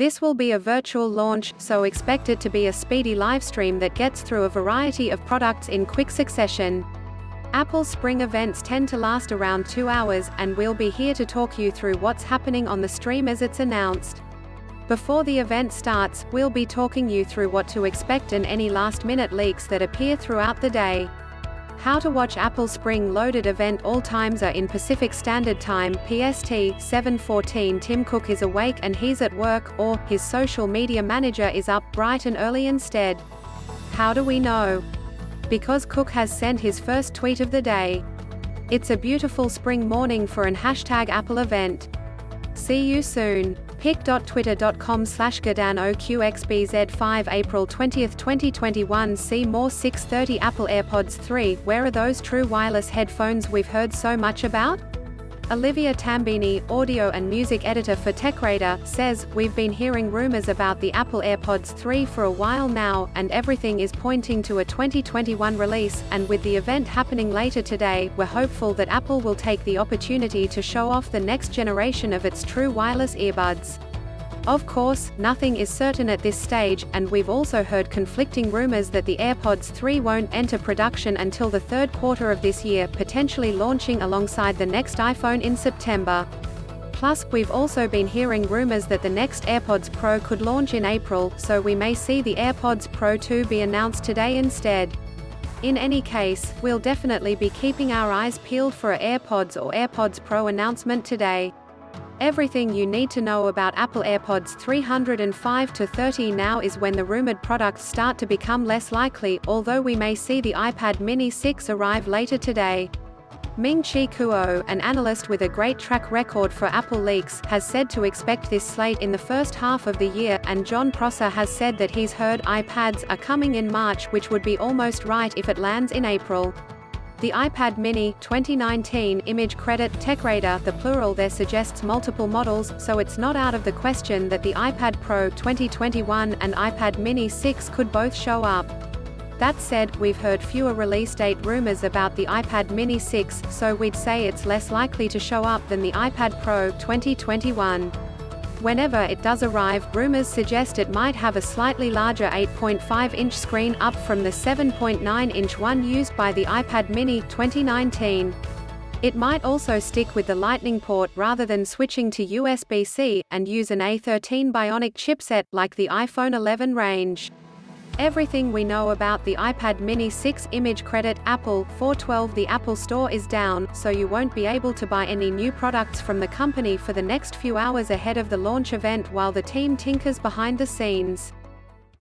This will be a virtual launch, so expect it to be a speedy livestream that gets through a variety of products in quick succession. Apple's spring events tend to last around 2 hours, and we'll be here to talk you through what's happening on the stream as it's announced. Before the event starts, we'll be talking you through what to expect and any last-minute leaks that appear throughout the day. How to watch Apple Spring Loaded event. All times are in Pacific Standard Time, PST, 7:14. Tim Cook is awake and he's at work, or his social media manager is up bright and early instead. How do we know? Because Cook has sent his first tweet of the day. It's a beautiful spring morning for an #Apple event. See you soon. pic.twitter.com/GadanOQXBZ5 April 20, 2021. See more. 6:30 Apple AirPods 3, where are those true wireless headphones we've heard so much about? Olivia Tambini, audio and music editor for TechRadar, says, "We've been hearing rumors about the Apple AirPods 3 for a while now, and everything is pointing to a 2021 release, and with the event happening later today, we're hopeful that Apple will take the opportunity to show off the next generation of its true wireless earbuds. Of course, nothing is certain at this stage, and we've also heard conflicting rumors that the AirPods 3 won't enter production until the third quarter of this year, potentially launching alongside the next iPhone in September. Plus, we've also been hearing rumors that the next AirPods Pro could launch in April, so we may see the AirPods Pro 2 be announced today instead. In any case, we'll definitely be keeping our eyes peeled for an AirPods or AirPods Pro announcement today. Everything you need to know about Apple AirPods 305-30. Now is when the rumored products start to become less likely, although we may see the iPad Mini 6 arrive later today. Ming-Chi Kuo, an analyst with a great track record for Apple leaks, has said to expect this slate in the first half of the year, and John Prosser has said that he's heard iPads are coming in March, which would be almost right if it lands in April. The iPad Mini 2019 image credit TechRadar, the plural there, suggests multiple models, so it's not out of the question that the iPad Pro 2021 and iPad Mini 6 could both show up. That said, we've heard fewer release date rumors about the iPad Mini 6, so we'd say it's less likely to show up than the iPad Pro 2021. Whenever it does arrive, rumors suggest it might have a slightly larger 8.5-inch screen, up from the 7.9-inch one used by the iPad Mini 2019. It might also stick with the Lightning port rather than switching to USB-C, and use an A13 Bionic chipset, like the iPhone 11 range. Everything we know about the iPad Mini 6 image credit Apple 412. The Apple Store is down, so you won't be able to buy any new products from the company for the next few hours ahead of the launch event, while the team tinkers behind the scenes.